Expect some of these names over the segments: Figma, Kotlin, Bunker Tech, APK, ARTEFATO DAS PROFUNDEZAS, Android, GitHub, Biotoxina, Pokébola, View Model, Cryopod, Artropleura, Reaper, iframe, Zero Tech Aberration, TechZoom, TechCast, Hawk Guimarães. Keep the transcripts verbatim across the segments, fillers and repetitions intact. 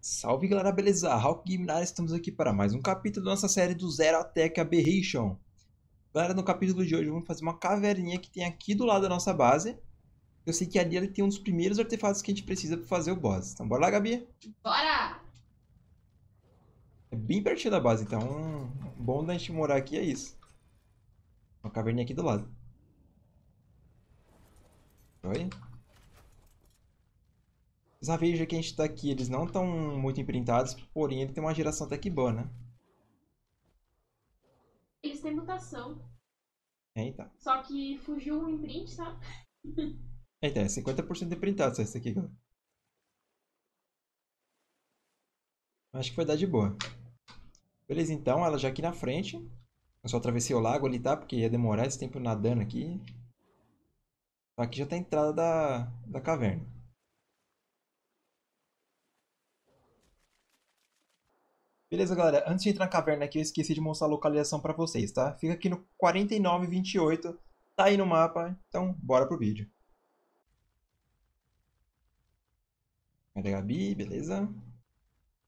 Salve galera, beleza? Hawk Guimarães, estamos aqui para mais um capítulo da nossa série do Zero Tech Aberration. Galera, no capítulo de hoje vamos fazer uma caveirinha que tem aqui do lado da nossa base. Eu sei que ali ele tem um dos primeiros artefatos que a gente precisa para fazer o boss. Então bora lá, Gabi? Bora! É bem pertinho da base, então um bom da gente morar aqui é isso. Uma caverninha aqui do lado. Oi? Já vejo que a gente tá aqui, eles não estão muito imprintados, porém ele tem uma geração até que boa, né? Eles têm mutação. Eita. Só que fugiu um imprint, tá? Eita, é cinquenta por cento de imprintado só esse aqui, galera. Acho que vai dar de boa. Beleza, então, ela já aqui na frente. Eu só atravessei o lago ali, tá? Porque ia demorar esse tempo nadando aqui. Aqui já tá a entrada da, da caverna. Beleza, galera. Antes de entrar na caverna aqui, eu esqueci de mostrar a localização pra vocês, tá? Fica aqui no quarenta e nove vinte e oito, tá aí no mapa, então bora pro vídeo. Cadê a Gabi? Beleza?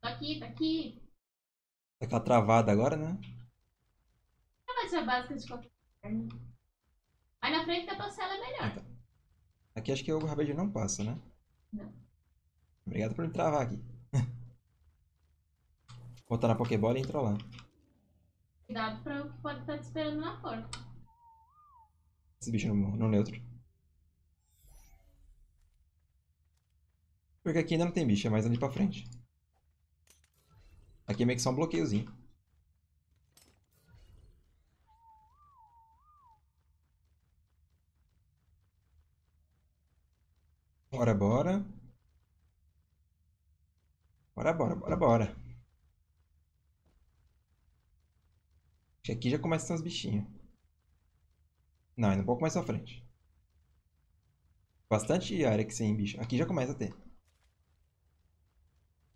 Tô aqui, tô aqui. Tá aquela travada agora, né? Ah, mas a básica de qualquer caverna. Aí na frente da parcela é melhor. Ah, tá. Aqui acho que o rabedinho não passa, né? Não. Obrigado por me travar aqui. Botar na Pokébola e entrar lá. Cuidado pra o que pode estar te esperando na porta. Esse bicho no, no neutro. Porque aqui ainda não tem bicho, é mais ali pra frente. Aqui é meio que só um bloqueiozinho. Bora, bora. Bora, bora, bora, bora. Aqui já começam os bichinhos. Não, ainda um pouco mais à frente. Bastante área que sem bicho. Aqui já começa a ter.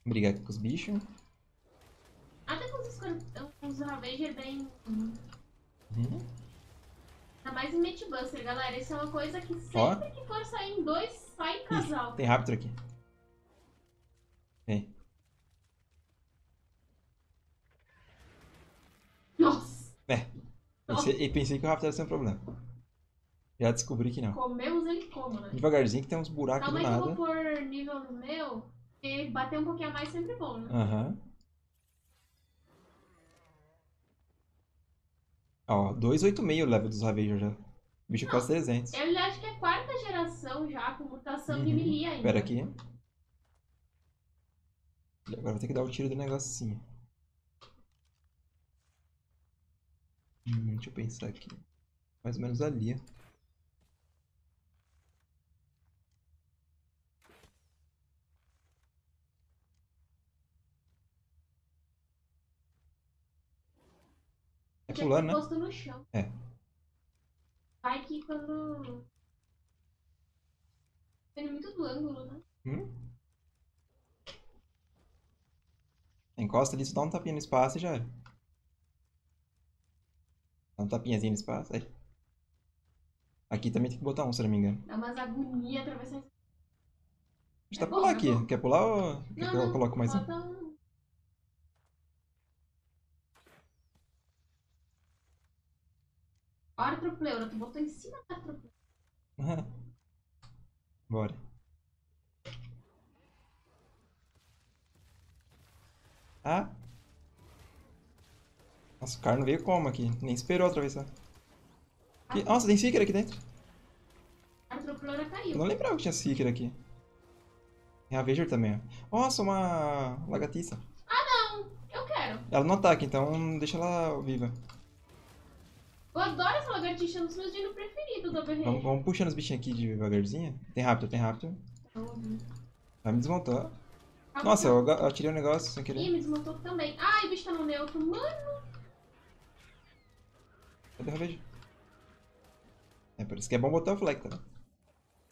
Brigar aqui com os bichos. Até com os escorpiões, os Ravager bem... Uhum. Tá mais em Meatbuster, galera. Isso é uma coisa que sempre ó. Que for sair em dois, sai em casal. Ih, tem Raptor aqui. Vem. Nossa! É, pensei, pensei que o Raptor ia ser um problema. Já descobri que não. Comemos ele como, né? Devagarzinho que tem uns buracos do nada. Calma, eu vou pôr nível no meu, porque bater um pouquinho a mais sempre é bom, né? Aham. Uhum. Ó, duzentos e oitenta e seis o level dos Ravagers já. O bicho é quase trezentos. Eu acho que é quarta geração já, com mutação uhum. de melee ainda. Pera aqui. Agora vou ter que dar o tiro do negocinho. Hum, deixa eu pensar aqui. Mais ou menos ali. É pulando, né? Posto no chão. É. Vai que quando... Depende muito do ângulo, né? Hum? Encosta ali, só dá um tapinha no espaço e já era. Dá um tapinhazinho no espaço, aí. Aqui também tem que botar um, se não me engano. Dá umas agonia atravessar. A gente tá pular aqui. Quer pular ou quer que eu coloque mais um? Artropleura, tu botou em cima da Artropleura. Bora. Ah. Nossa, o cara não veio como aqui, nem esperou atravessar. E, nossa, tem Seeker aqui dentro. A Artropleura caiu. Eu não lembrava que tinha Seeker aqui. Tem a Ravager também, ó. Nossa, uma lagartixa. Ah não, eu quero. Ela não ataca, então deixa ela viva. Eu adoro essa lagartixa, é um dos meus dinos preferidos da Ravager. Vamos, vamos puxando os bichinhos aqui devagarzinho. Tem Raptor, tem Raptor. Ela me desmontou. Ah, nossa, eu, eu tirei um negócio sem querer. Ih, me desmontou também. Ai, o bicho tá no neutro, mano. Cadê o Ravager? É, por isso que é bom botar o Fleck, tá?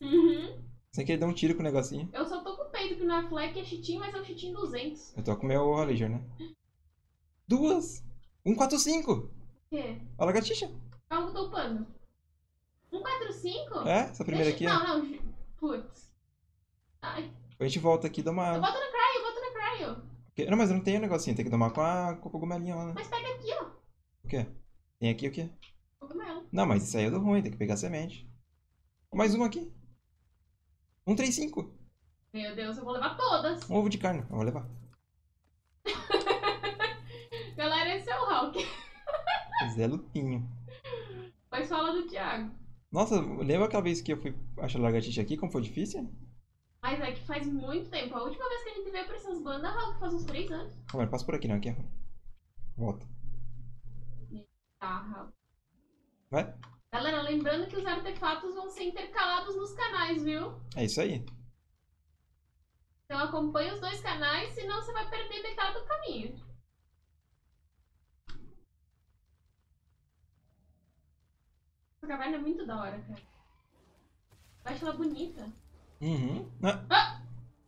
Uhum. Sem querer dar um tiro com o negocinho. Eu só tô com o peito que não é Fleck, é Chitin, mas é um Chitin duzentos. Eu tô com o meu Ravager, né? Duas! um quatro cinco! O quê? A lagartixa. Calma que eu tô upando. um quatro cinco? É? Essa primeira Deixa... aqui? Não, é? não. Putz. Ai. A gente volta aqui e dá uma... Eu boto no Cry, eu boto no Cry. caralho. Não, mas não tem o um negocinho, tem que tomar com a, com a cogumelinha lá, né? Mas pega aqui, ó. O quê? Tem aqui o quê? Cogumelo. Não, mas isso aí é do ruim, tem que pegar a semente. Mais uma aqui. um, três, cinco. Meu Deus, eu vou levar todas. Um ovo de carne, eu vou levar. Galera, esse é o Hulk. Zé Lupinho. Mas fala do Thiago. Nossa, lembra aquela vez que eu fui achar lagartixa aqui, como foi difícil? Mas é que faz muito tempo. A última vez que a gente veio pra essas bandas, Hulk, faz uns três anos. Calma, passa por aqui, não, aqui é ruim. Volta. Tá, Hulk. Vai? Galera, lembrando que os artefatos vão ser intercalados nos canais, viu? É isso aí. Então acompanha os dois canais, senão você vai perder metade do caminho. Essa caverna é muito da hora, cara. Eu acho ela bonita. Uhum. Ah. Ah!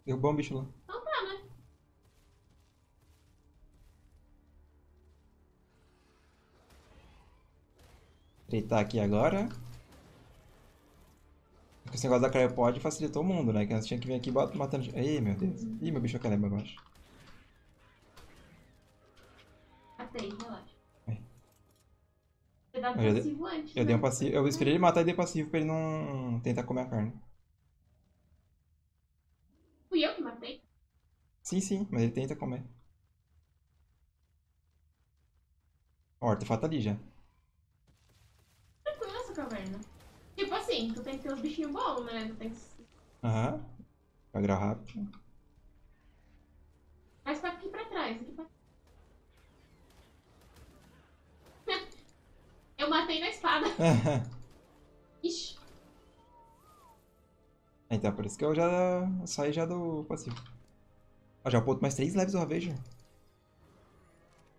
Derrubou um bicho lá. Então tá, né? Treitar aqui agora. Esse negócio da Cryopod facilitou o mundo, né? Que nós tínhamos que vir aqui matando... Ei, meu Deus. Uhum. Ih, meu bicho caramba, eu acho. Matei, relaxa. É. Você dá eu passivo dei... antes, Eu né? dei um passivo. Eu esperei ele matar e dei passivo pra ele não tentar comer a carne. Fui eu que matei? Sim, sim. Mas ele tenta comer. Ó, o artefato ali já. Tranquilo essa caverna. Tipo assim, tu tem que ter uns bichinhos bons, né? Tu tem que... Aham. Vai virar rápido. Mas pra aqui pra trás, aqui pra... Eu matei na espada. Ixi. Então, por isso que eu já saí já do passivo. Ó, já ponto mais três leves uma vez, já.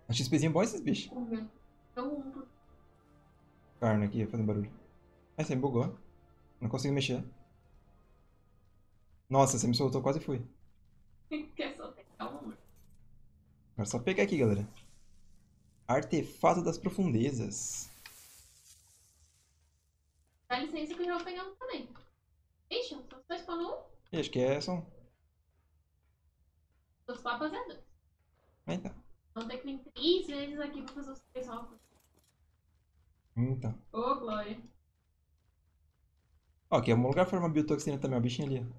Achei X Pzinho bom esses bichos. Vamos ver. Então... Carne aqui, fazendo barulho. Ai, você me bugou. Não consigo mexer. Nossa, você me soltou, quase fui. Quer soltar? Calma, amor. Agora só pegar aqui, galera. Artefato das profundezas. Dá licença que eu já vou pegar um também. Ixi, só dois pra um? E acho que é só um. Os papas é dois. Então. Então tem que vir três vezes aqui pra fazer os três óculos. Então. Ô, oh, glória. Ó, aqui é um lugar pra formar biotoxina também, ó, o bichinho ali.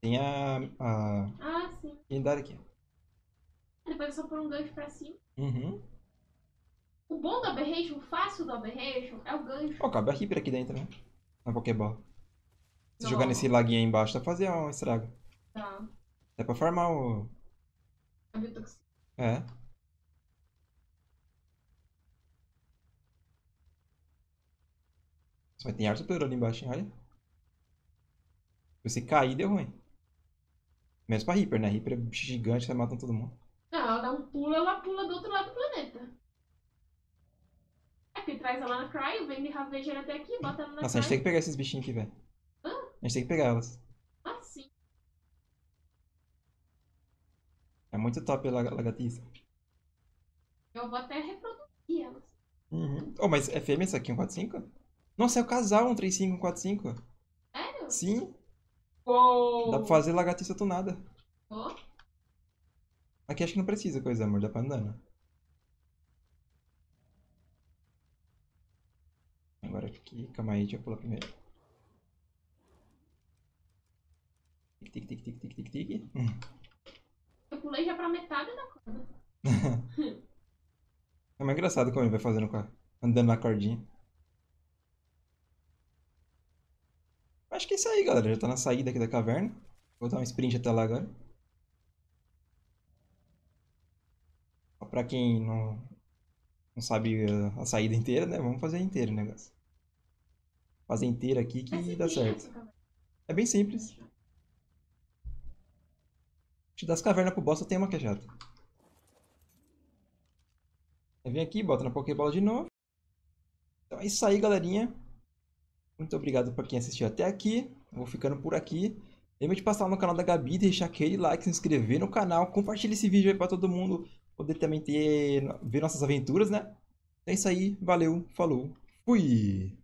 Tem a... a... Ah, sim. Lendária aqui. Depois é só pôr um gancho pra cima. Uhum. O bom do Aberration, o fácil do Aberration, é o gancho. Ó, cabe a Reaper aqui dentro, né? Na Pokébola. Se Não. jogar nesse laguinho aí embaixo, dá pra fazer um estrago. Tá. Dá pra farmar o... A biotoxina. É. Só tem Artropleura ali embaixo, hein? Olha. Se você cair, deu ruim. Mesmo pra Reaper, né? Reaper é gigante, tá matando todo mundo. Não, ela dá um pulo, ela pula do outro lado do planeta. Aqui traz ela na Cryo, vem de ravejar até aqui, bota ela na Nossa, Cryo. A gente tem que pegar esses bichinhos aqui, velho. Hã? A gente tem que pegar elas. Ah, sim. É muito top a lagartixa. Eu vou até reproduzir elas. Uhum. Oh, mas é fêmea essa aqui, um quatro cinco? Nossa, é o casal um três cinco, um quatro cinco. Sério? Sim. Oh. Dá pra fazer lagartixa tunada. Oh. Aqui acho que não precisa coisa, amor. Dá pra andar, né? Agora aqui. Calma aí, deixa eu pular primeiro. Tic, tic, tic, tic, tic, tic, tic. Hum. Eu pulei já pra metade da corda. É mais engraçado como ele vai fazendo, andando na cordinha. Acho que é isso aí, galera. Já tá na saída aqui da caverna. Vou dar um sprint até lá agora. Só pra quem não, não sabe a saída inteira, né? Vamos fazer inteiro o negócio. Fazer inteiro aqui que dá certo. É bem simples. Acho que das cavernas pro boss só tem uma que é chata. Vem aqui, bota na Pokébola de novo. Então é isso aí, galerinha. Muito obrigado para quem assistiu até aqui. Eu vou ficando por aqui. Lembra de passar lá no canal da Gabi, deixar aquele like, se inscrever no canal. Compartilha esse vídeo aí para todo mundo poder também ter, ver nossas aventuras, né? É isso aí. Valeu. Falou. Fui.